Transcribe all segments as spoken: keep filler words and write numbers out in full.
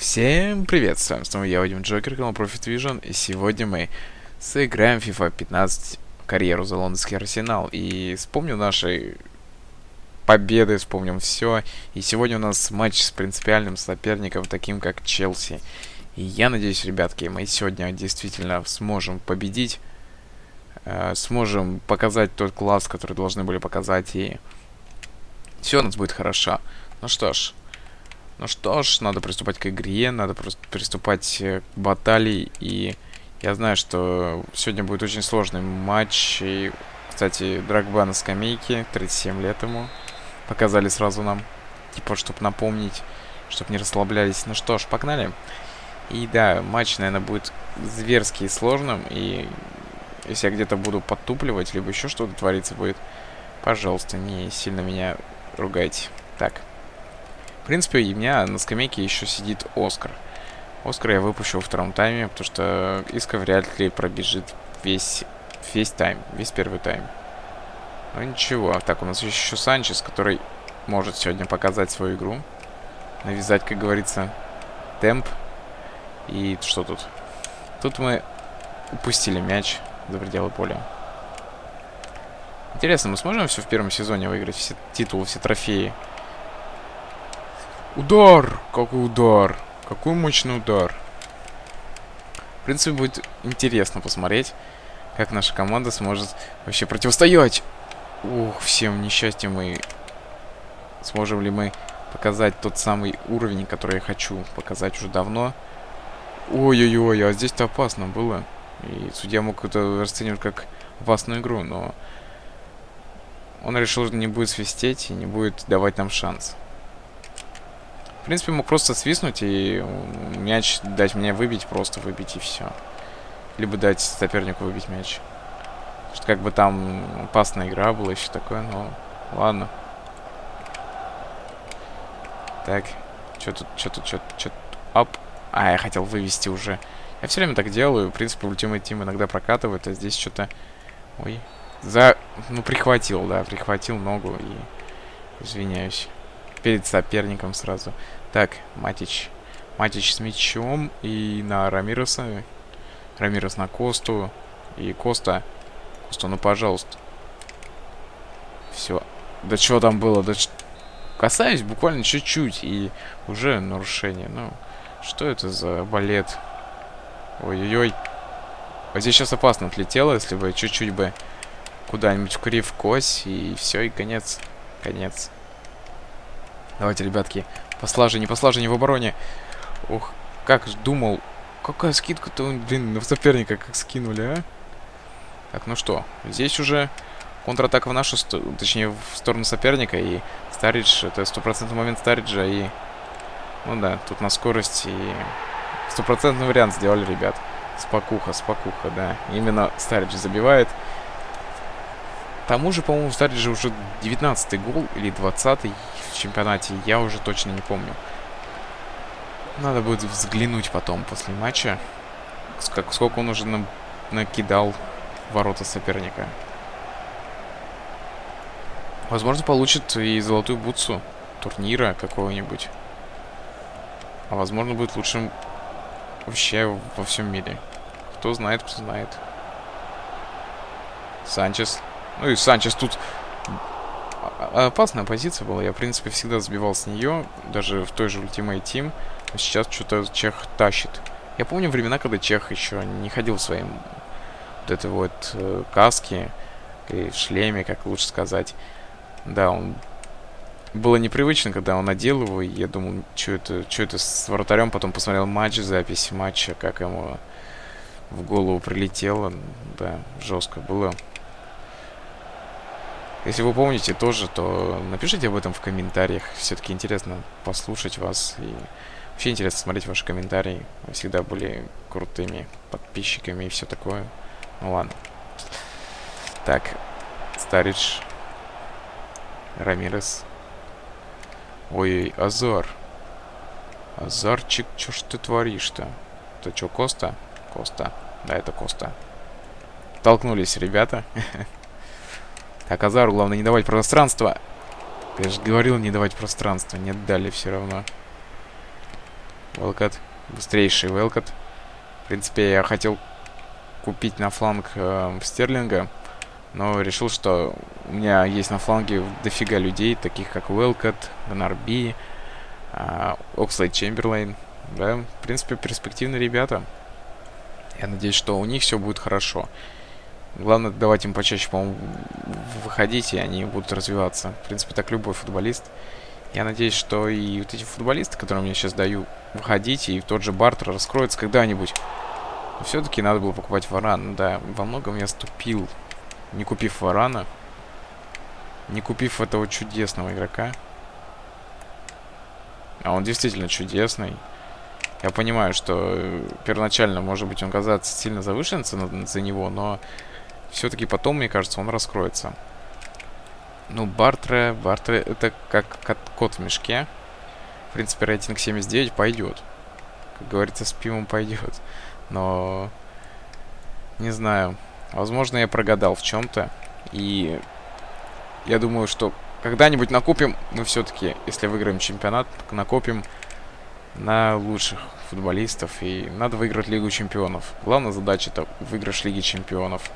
Всем привет, с вами снова я, Вадим Джокер, канал Профит Vision, и сегодня мы сыграем FIFA пятнадцать карьеру за лондонский Арсенал. И вспомним наши победы, вспомним все. И сегодня у нас матч с принципиальным соперником, таким как Челси. И я надеюсь, ребятки, мы сегодня действительно сможем победить, э, сможем показать тот класс, который должны были показать, и все у нас будет хорошо. Ну что ж. Ну что ж, надо приступать к игре, надо просто приступать к баталии, и я знаю, что сегодня будет очень сложный матч, и, кстати, Дрогба на скамейке, тридцать семь лет ему, показали сразу нам, типа, чтобы напомнить, чтобы не расслаблялись. Ну что ж, погнали. И да, матч, наверное, будет зверски сложным, и если я где-то буду подтупливать, либо еще что-то творится будет, пожалуйста, не сильно меня ругайте. Так. В принципе, у меня на скамейке еще сидит Оскар. Оскара я выпущу во втором тайме, потому что Иска вряд ли пробежит весь, весь тайм, весь первый тайм. Ну ничего. Так, у нас еще Санчес, который может сегодня показать свою игру. Навязать, как говорится, темп. И что тут? Тут мы упустили мяч за пределы поля. Интересно, мы сможем все в первом сезоне выиграть? Все титулы, все трофеи? Удар! Какой удар! Какой мощный удар! В принципе, будет интересно посмотреть, как наша команда сможет вообще противостоять. Ух, всем несчастьем, и сможем ли мы показать тот самый уровень, который я хочу показать уже давно. Ой-ой-ой, а здесь-то опасно было. И судья мог это расценивать как опасную игру, но он решил, что не будет свистеть и не будет давать нам шанс. В принципе, мог просто свистнуть и мяч дать мне выбить, просто выбить и все. Либо дать сопернику выбить мяч. Потому что как бы там опасная игра была, еще такое, но ладно. Так, что тут, что тут, что тут, что тут, оп. А, я хотел вывести уже. Я все время так делаю, в принципе, Ultimate Team иногда прокатывает, а здесь что-то... Ой, за... Ну, прихватил, да, прихватил ногу и... Извиняюсь. Перед соперником сразу. Так, Матич. Матич с мячом. И на Рамиреса. Рамирес на Косту. И Коста. Коста, ну пожалуйста. Все. Да что там было? Да ч... Касаюсь буквально чуть-чуть. И уже нарушение. Ну, что это за балет? Ой-ой-ой. Вот здесь сейчас опасно отлетело. Если бы чуть-чуть бы куда-нибудь в крив кость. И все, и конец. Конец. Давайте, ребятки, послажение, послажение в обороне. Ох, как думал. Какая скидка-то, блин, на соперника как скинули, а? Так, ну что, здесь уже контратака в нашу, точнее, в сторону соперника. И Старридж, это стопроцентный момент Старриджа. И, ну да, тут на скорости. И стопроцентный вариант сделали, ребят. Спокуха, спокуха, да. Именно Старридж забивает. К тому же, по-моему, в Старридже уже девятнадцатый гол или двадцатый в чемпионате, я уже точно не помню. Надо будет взглянуть потом, после матча, сколько он уже на накидал ворота соперника. Возможно, получит и золотую бутсу турнира какого-нибудь. А возможно, будет лучшим вообще во всем мире. Кто знает, кто знает. Санчес. Ну и Санчес тут... Опасная позиция была. Я, в принципе, всегда сбивал с нее. Даже в той же Ultimate Team. Сейчас что-то Чех тащит. Я помню времена, когда Чех еще не ходил в своем... Вот этой вот э, каске. И в шлеме, как лучше сказать. Да, он... Было непривычно, когда он надел его. И я думал, что это, что это с вратарем. Потом посмотрел матч, запись матча. Как ему в голову прилетело. Да, жестко было. Если вы помните тоже, то напишите об этом в комментариях. Все-таки интересно послушать вас. И вообще интересно смотреть ваши комментарии. Вы всегда были крутыми подписчиками и все такое. Ну ладно. Так. Старридж. Рамирес. Ой-ой, Азар. Азарчик, что ж ты творишь-то? Это что, Коста? Коста. Да, это Коста. Толкнулись ребята. Так, Азару главное не давать пространства. Я же говорил, не давать пространства. Не отдали все равно. Уэлкотт. Быстрейший Уэлкотт. В принципе, я хотел купить на фланг э, Стерлинга, но решил, что у меня есть на фланге дофига людей, таких как Уэлкотт, Гонарби, э, Окслейд Чемберлен. Да, в принципе, перспективные ребята. Я надеюсь, что у них все будет хорошо. Главное, давать им почаще, по-моему, выходить, и они будут развиваться. В принципе, так любой футболист. Я надеюсь, что и вот эти футболисты, которым я сейчас даю выходить, и тот же Бартра раскроется когда-нибудь. Все-таки надо было покупать Варана. Да, во многом я ступил, не купив Варана, не купив этого чудесного игрока. А он действительно чудесный. Я понимаю, что первоначально, может быть, он казался сильно завышен за, за него, но все-таки потом, мне кажется, он раскроется. Ну, Бартре, Бартре, это как кот в мешке. В принципе, рейтинг семьдесят девять пойдет. Как говорится, с пивом пойдет. Но, не знаю, возможно, я прогадал в чем-то. И я думаю, что когда-нибудь накопим, мы все-таки, если выиграем чемпионат, накопим на лучших футболистов. И надо выиграть Лигу Чемпионов. Главная задача — это выигрыш Лиги Чемпионов.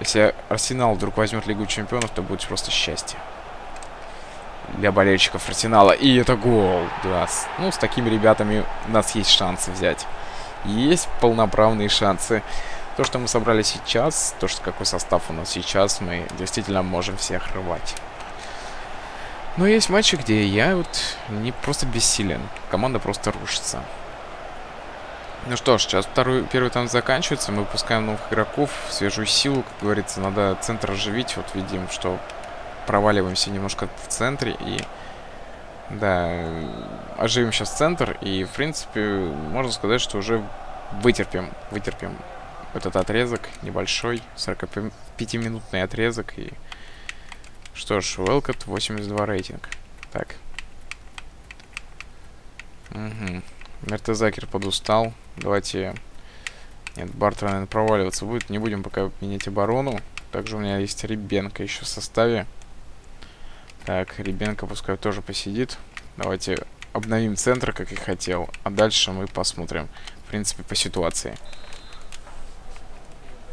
Если Арсенал вдруг возьмет Лигу Чемпионов, то будет просто счастье для болельщиков Арсенала. И это гол. Да. Ну, с такими ребятами у нас есть шансы взять. Есть полноправные шансы. То, что мы собрали сейчас, то, что какой состав у нас сейчас, мы действительно можем всех рвать. Но есть матчи, где я вот не просто бессилен. Команда просто рушится. Ну что ж, сейчас второй, первый там заканчивается. Мы выпускаем новых игроков, свежую силу, как говорится. Надо центр оживить. Вот видим, что проваливаемся немножко в центре. И да, оживим сейчас центр. И, в принципе, можно сказать, что уже вытерпим, вытерпим этот отрезок небольшой. сорокапятиминутный отрезок. И что ж, Уэлкотт, восемьдесят два рейтинг. Так. Угу. Мертезакер подустал. Давайте... Нет, Бартра, наверное, проваливаться будет. Не будем пока менять оборону. Также у меня есть Ребенко еще в составе. Так, Ребенко пускай тоже посидит. Давайте обновим центр, как и хотел. А дальше мы посмотрим, в принципе, по ситуации.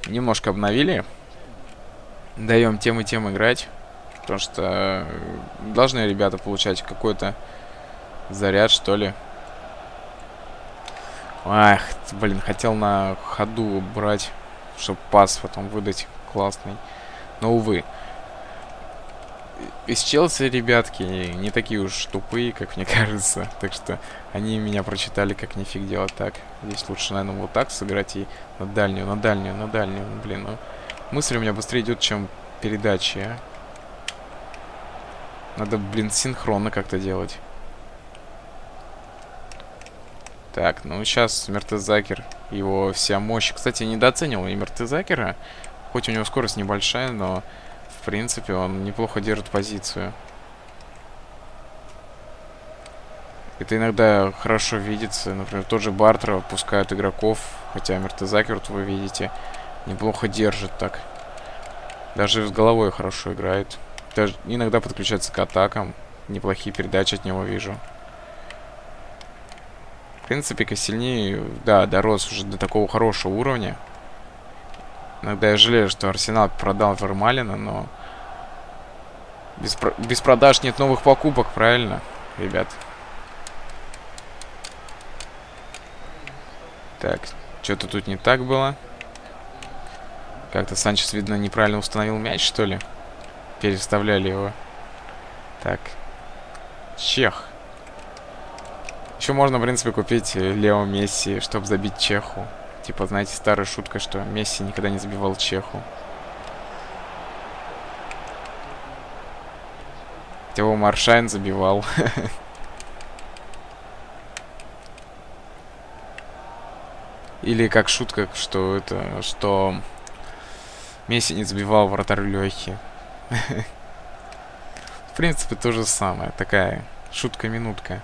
Немножко обновили. Даем тем и тем играть. Потому что должны ребята получать какой-то заряд, что ли. Ах, блин, хотел на ходу брать, чтобы пас потом выдать классный. Но, увы. Из Челси, ребятки, не такие уж тупые, как мне кажется. Так что они меня прочитали, как нифиг делать. Так, здесь лучше, наверное, вот так сыграть и на дальнюю, на дальнюю, на дальнюю. Блин, ну, мысль у меня быстрее идет, чем передачи, а. Надо, блин, синхронно как-то делать. Так, ну сейчас Мертезакер, его вся мощь. Кстати, я недооценил и Мертезакера. Хоть у него скорость небольшая, но в принципе он неплохо держит позицию. Это иногда хорошо видится. Например, тот же Бартра пускает игроков. Хотя Мертезакер, вот вы видите, неплохо держит так. Даже с головой хорошо играет. Даже иногда подключается к атакам. Неплохие передачи от него вижу. В принципе, Косельни, да, дорос уже до такого хорошего уровня. Иногда я жалею, что Арсенал продал Вермалена, но... Без, про... без продаж нет новых покупок, правильно, ребят? Так, что-то тут не так было. Как-то Санчес, видно, неправильно установил мяч, что ли? Переставляли его. Так. Чех. Еще можно, в принципе, купить Лео Месси, чтобы забить Чеху. Типа, знаете, старая шутка, что Месси никогда не забивал Чеху. Хотя его Маршайн забивал. Или как шутка, что это, что Месси не забивал вратарь Лехи. В принципе, то же самое. Такая шутка-минутка.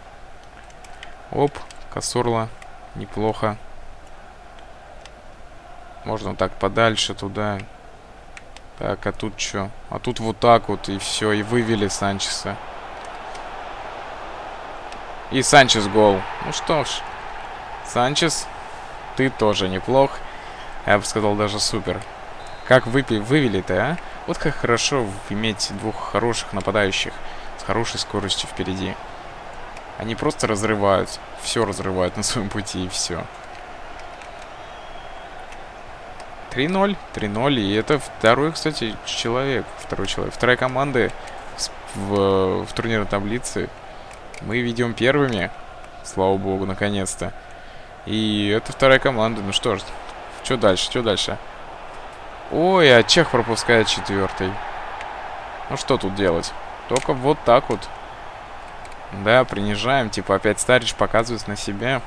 Оп, Косорла. Неплохо. Можно вот так подальше туда. Так, а тут что? А тут вот так вот, и все, и вывели Санчеса. И Санчес гол. Ну что ж, Санчес, ты тоже неплох. Я бы сказал, даже супер. Как выпи вывели-то, а? Вот как хорошо иметь двух хороших нападающих с хорошей скоростью впереди. Они просто разрывают. Все разрывают на своем пути, и все. три ноль. три ноль. И это второй, кстати, человек. Второй человек. Вторая команда в, в, в турнирной таблице. Мы ведем первыми. Слава богу, наконец-то. И это вторая команда. Ну что ж, что дальше? Что дальше? Ой, а Чех пропускает четвертый. Ну что тут делать? Только вот так вот. Да, принижаем. Типа опять Старридж показывает на себя.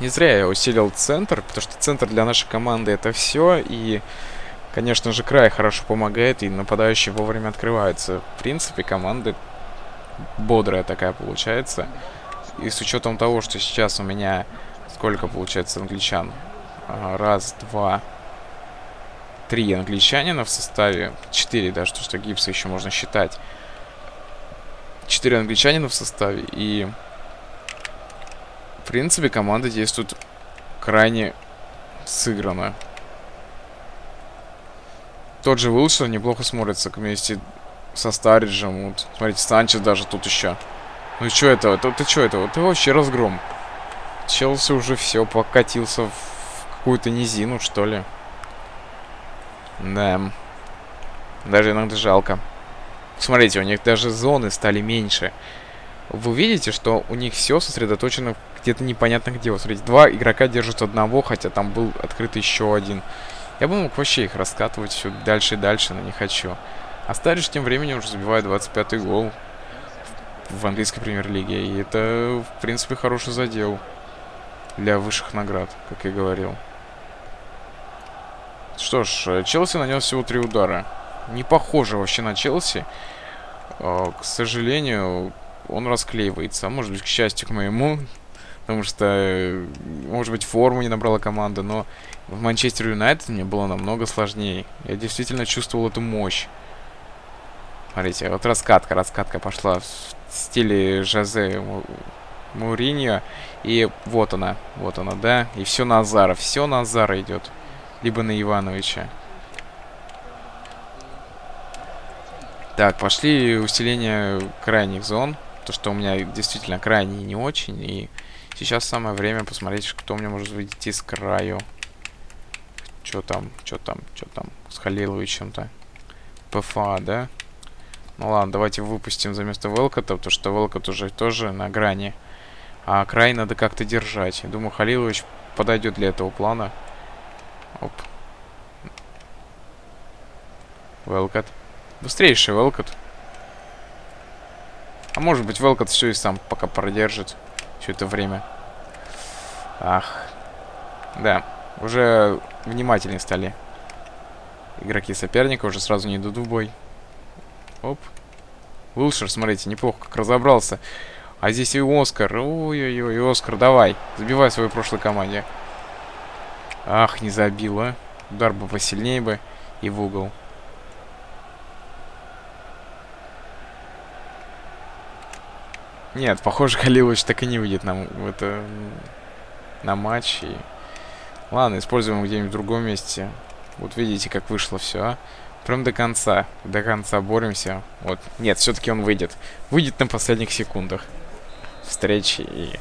Не зря я усилил центр, потому что центр для нашей команды это все. И, конечно же, край хорошо помогает, и нападающие вовремя открываются. В принципе, команда бодрая такая получается. И с учетом того, что сейчас у меня сколько получается англичан? Раз, два... Три англичанина в составе. Четыре, да, что, что Гипса еще можно считать. Четыре англичанина в составе. И, в принципе, команда действует крайне сыгранно. Тот же Уилшир неплохо смотрится вместе со Старриджем. Вот, смотрите, Санчес даже тут еще. Ну что это? Это, это что это? Это вообще разгром. Челси уже все, покатился в какую-то низину, что ли. Да. Даже иногда жалко. Смотрите, у них даже зоны стали меньше. Вы видите, что у них все сосредоточено где-то непонятно где. Вот смотрите, два игрока держат одного, хотя там был открыт еще один. Я бы мог вообще их раскатывать все дальше и дальше, но не хочу. А Старридж тем временем уже забивает двадцать пятый гол в английской премьер-лиге. И это, в принципе, хороший задел для высших наград, как я говорил. Что ж, Челси нанес всего три удара. Не похоже вообще на Челси. К сожалению, он расклеивается. Может быть, к счастью, к моему. Потому что, может быть, форму не набрала команда. Но в Манчестер Юнайтед мне было намного сложнее. Я действительно чувствовал эту мощь. Смотрите, вот раскатка, раскатка пошла в стиле Жозе Муриньо. И вот она, вот она, да. И все на Азара, все на Азара идет. Либо на Ивановича. Так, пошли усиление крайних зон. То, что у меня действительно крайние не очень. И сейчас самое время посмотреть, кто мне может выйти с краю. Чё там, чё там, чё там с Халиловичем-то? ПФА, да? Ну ладно, давайте выпустим за место Велкота, потому что Велкот уже тоже на грани. А край надо как-то держать. Я думаю, Халилович подойдет для этого плана. Оп. Велкот. Быстрейший Велкот. А может быть, Велкот все и сам пока продержит все это время. Ах. Да. Уже внимательнее стали игроки соперника. Уже сразу не идут в бой. Оп. Уилшир, смотрите, неплохо как разобрался. А здесь и Оскар. Ой-ой-ой, и Оскар, давай. Забивай свою прошлой команде. Ах, не забил, а. Удар бы посильнее бы и в угол. Нет, похоже, Халилович так и не выйдет нам это, на матч. И... Ладно, используем где-нибудь в другом месте. Вот видите, как вышло все, а. Прям до конца. До конца боремся. Вот. Нет, все-таки он выйдет. Выйдет на последних секундах встречи. И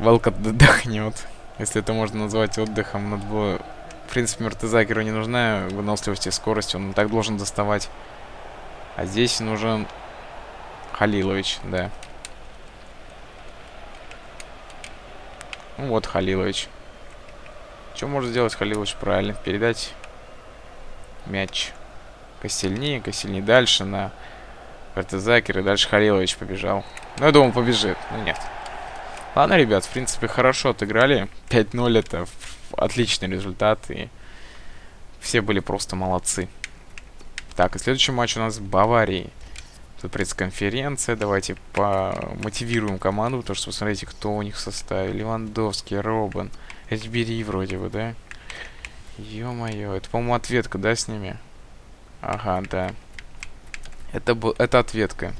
Велкот додохнет. Если это можно назвать отдыхом, надо было... В принципе, Мертезакеру не нужна выносливость и скорость. Он так должен доставать. А здесь нужен Халилович, да. Ну вот Халилович. Что может сделать Халилович правильно? Передать мяч. Косельни, Косельни дальше на Мертезакер. И дальше Халилович побежал. Ну, я думал, побежит. Ну, нет. Ладно, ребят, в принципе, хорошо отыграли. пять ноль это отличный результат. И все были просто молодцы. Так, и следующий матч у нас в Баварии. Тут пресс-конференция. Давайте помотивируем команду. Потому что посмотрите, кто у них в составе. Левандовский, Робан. Эдбери вроде бы, да? Ё-моё, это, по-моему, ответка, да, с ними? Ага, да. Это, был... это ответка.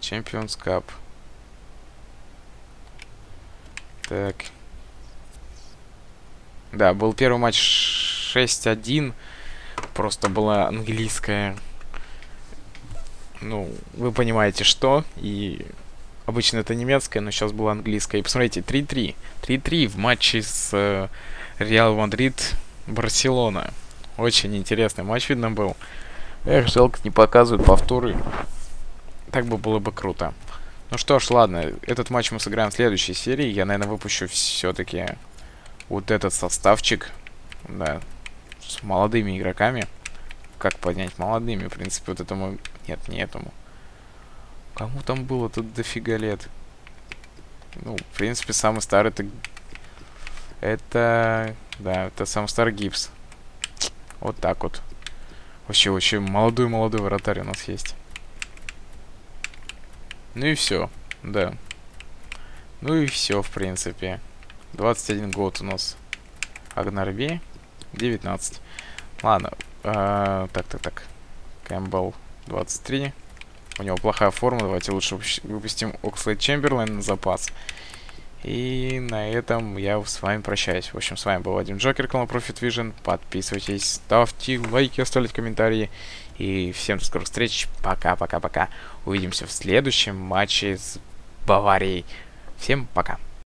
Champions Cup. Так. Да, был первый матч шесть один. Просто была английская... Ну, вы понимаете, что. И обычно это немецкая, но сейчас была английская. И посмотрите, три три. три три в матче с Реал Мадрид Барселона. Очень интересный матч, видно, был. Эх, жалко, не показывают повторы. Так бы было бы круто. Ну что ж, ладно. Этот матч мы сыграем в следующей серии. Я, наверное, выпущу все-таки вот этот составчик. Да. С молодыми игроками. Как поднять молодыми? В принципе, вот этому... Нет, не этому. Кому там было тут дофига лет? Ну, в принципе, самый старый это... Это... Да, это самый старый Гипс. Вот так вот. Вообще, вообще, молодой-молодой вратарь у нас есть. Ну и все, да. Ну и все, в принципе. двадцать один год у нас. Агнарби. девятнадцать. Ладно. А, так, так, так. Кэмпбелл двадцать три. У него плохая форма. Давайте лучше выпустим Окслейд Чемберлен на запас. И на этом я с вами прощаюсь. В общем, с вами был Вадим Джокер, канал Профит Vision. Подписывайтесь, ставьте лайки, оставляйте комментарии. И всем до скорых встреч. Пока-пока-пока. Увидимся в следующем матче с Баварией. Всем пока.